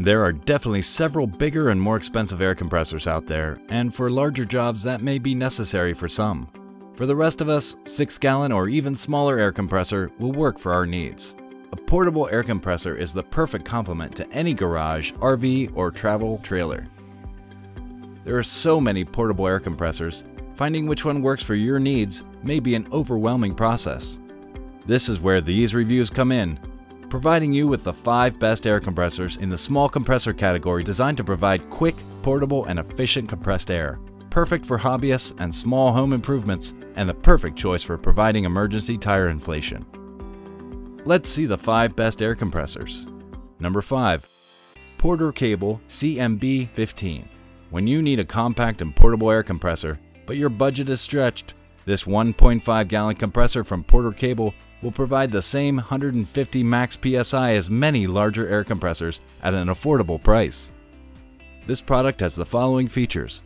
There are definitely several bigger and more expensive air compressors out there, and for larger jobs that may be necessary for some. For the rest of us, 6-gallon or even smaller air compressor will work for our needs. A portable air compressor is the perfect complement to any garage, RV, or travel trailer. There are so many portable air compressors, finding which one works for your needs may be an overwhelming process. This is where these reviews come in, providing you with the 5 best air compressors in the small compressor category designed to provide quick, portable, and efficient compressed air. Perfect for hobbyists and small home improvements, and the perfect choice for providing emergency tire inflation. Let's see the 5 best air compressors. Number 5. Porter Cable CMB15. When you need a compact and portable air compressor, but your budget is stretched, this 1.5-gallon compressor from Porter Cable will provide the same 150 max PSI as many larger air compressors at an affordable price. This product has the following features: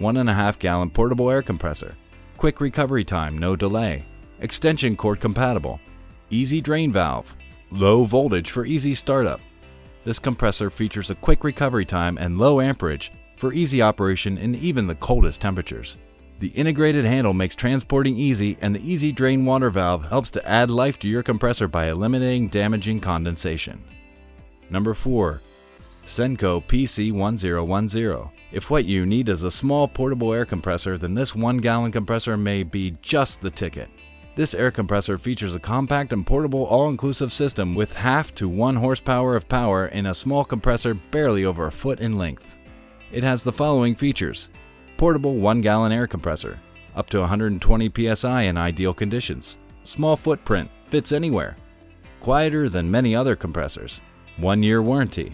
1.5-gallon portable air compressor, quick recovery time, no delay, extension cord compatible, easy drain valve, low voltage for easy startup. This compressor features a quick recovery time and low amperage for easy operation in even the coldest temperatures. The integrated handle makes transporting easy, and the easy drain water valve helps to add life to your compressor by eliminating damaging condensation. Number 4. Senco PC1010. If what you need is a small portable air compressor, then this 1-gallon compressor may be just the ticket. This air compressor features a compact and portable all-inclusive system with 1/2 to 1 horsepower of power in a small compressor barely over a foot in length. It has the following features: portable 1-gallon air compressor, up to 120 PSI in ideal conditions, small footprint, fits anywhere, quieter than many other compressors, 1-year warranty.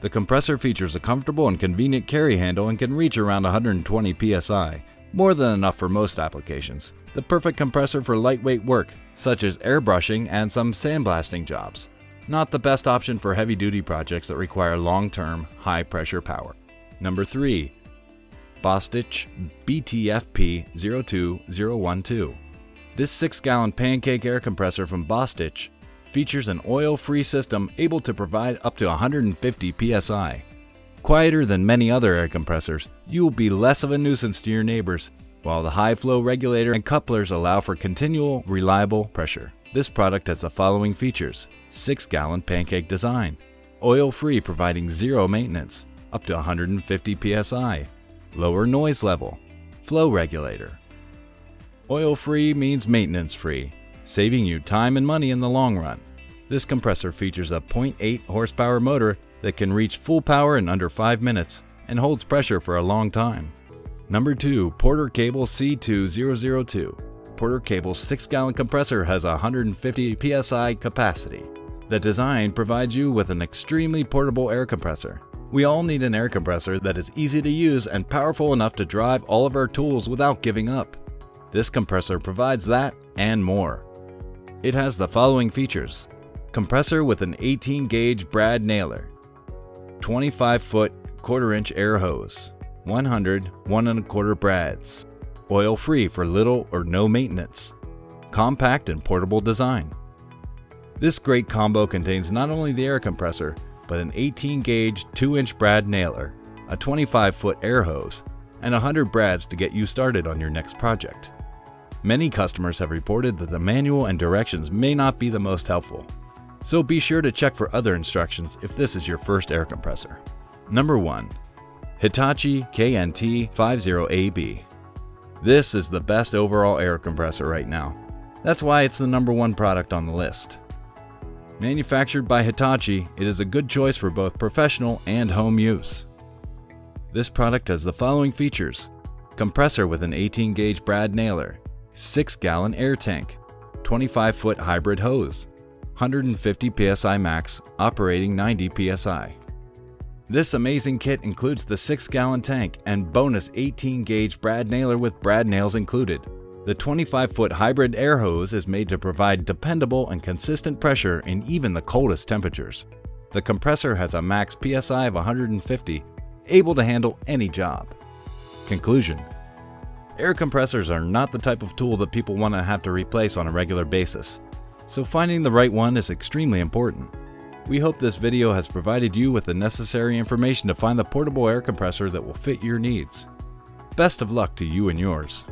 The compressor features a comfortable and convenient carry handle and can reach around 120 PSI, more than enough for most applications. The perfect compressor for lightweight work, such as airbrushing and some sandblasting jobs. Not the best option for heavy-duty projects that require long-term, high-pressure power. Number 3. Bostitch BTFP02012. This 6-gallon pancake air compressor from Bostitch features an oil-free system able to provide up to 150 PSI. Quieter than many other air compressors, you will be less of a nuisance to your neighbors, while the high flow regulator and couplers allow for continual, reliable pressure. This product has the following features: 6-gallon pancake design, oil-free providing zero maintenance, up to 150 PSI, lower noise level, flow regulator. Oil-free means maintenance-free, saving you time and money in the long run. This compressor features a 0.8 horsepower motor that can reach full power in under 5 minutes and holds pressure for a long time. Number 2. Porter Cable C2002. Porter Cable's 6-gallon compressor has 150 PSI capacity. The design provides you with an extremely portable air compressor. We all need an air compressor that is easy to use and powerful enough to drive all of our tools without giving up. This compressor provides that and more. It has the following features: compressor with an 18-gauge brad nailer, 25-foot quarter-inch air hose, 100 1 1/4 brads, oil-free for little or no maintenance, compact and portable design. This great combo contains not only the air compressor, but an 18-gauge 2-inch brad nailer, a 25-foot air hose, and 100 brads to get you started on your next project. Many customers have reported that the manual and directions may not be the most helpful, so be sure to check for other instructions if this is your first air compressor. Number 1. Hitachi KNT50AB. This is the best overall air compressor right now. That's why it's the number 1 product on the list. Manufactured by Hitachi, it is a good choice for both professional and home use. This product has the following features: compressor with an 18-gauge brad nailer, 6-gallon air tank, 25-foot hybrid hose, 150 PSI max, operating 90 PSI. This amazing kit includes the 6-gallon tank and bonus 18-gauge brad nailer with brad nails included. The 25-foot hybrid air hose is made to provide dependable and consistent pressure in even the coldest temperatures. The compressor has a max PSI of 150, able to handle any job. Conclusion: air compressors are not the type of tool that people want to have to replace on a regular basis, so finding the right one is extremely important. We hope this video has provided you with the necessary information to find the portable air compressor that will fit your needs. Best of luck to you and yours.